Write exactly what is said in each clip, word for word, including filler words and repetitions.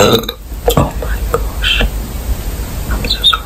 Oh my gosh. I'm so sorry.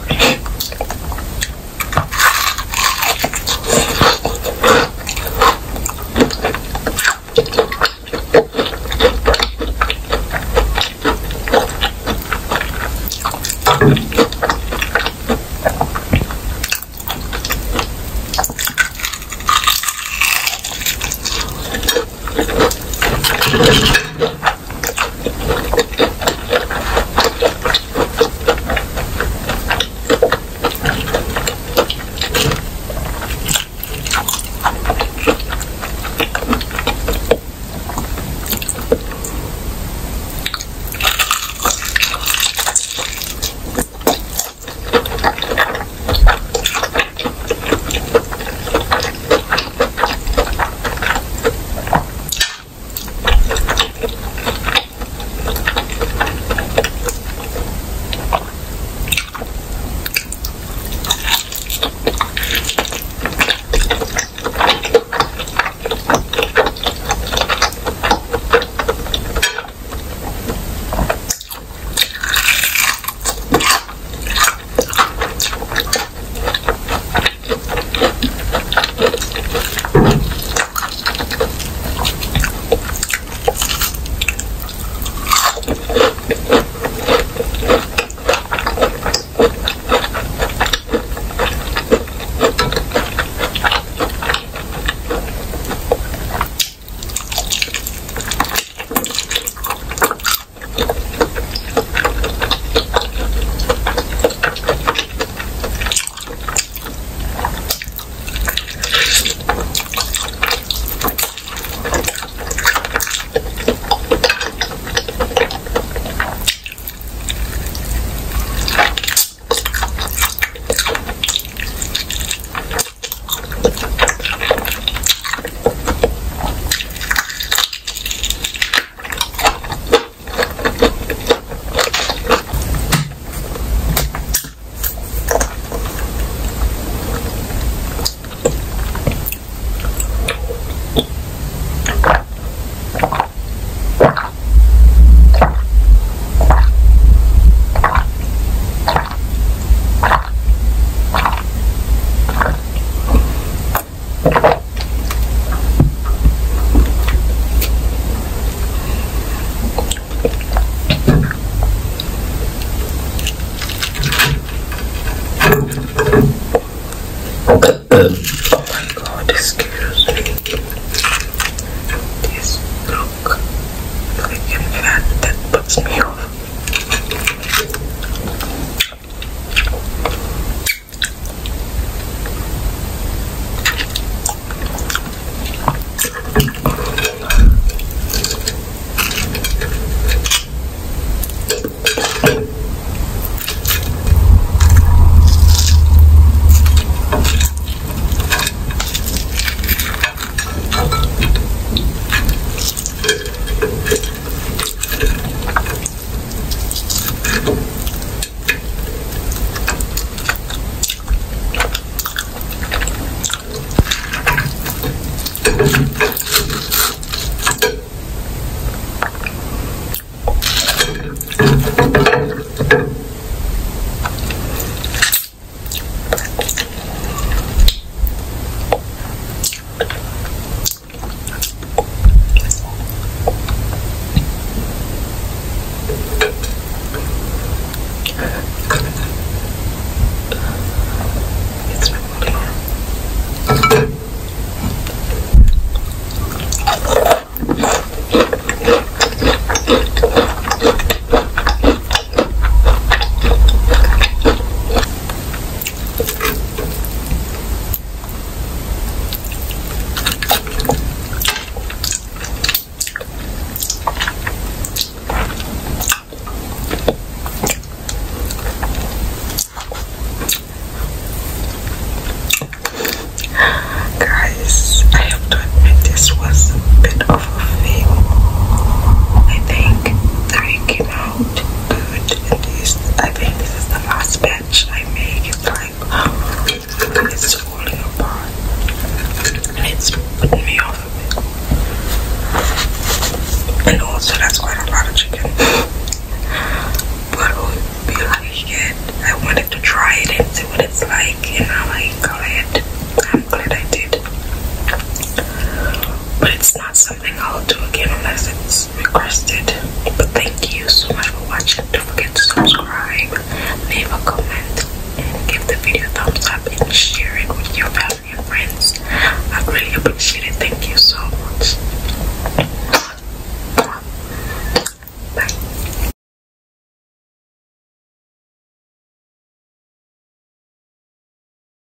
Oh my god, excuse me. This look like a fan that puts me off. sharing with your family and friends. I really appreciate it. Thank you so much.